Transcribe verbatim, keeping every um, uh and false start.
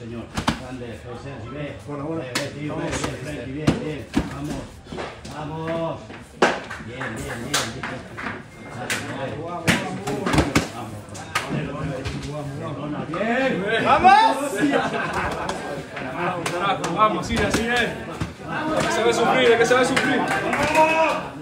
señor. Grande, José, si ves. Bueno, bueno. Bien, bien, bien, bien. Vamos. Vamos. Bien, bien, bien. Vamos, vamos. Bien. Vamos. Vamos, carajo. Vamos, sigue, sigue. Que se ve sufrir, que se ve sufrir. Vamos.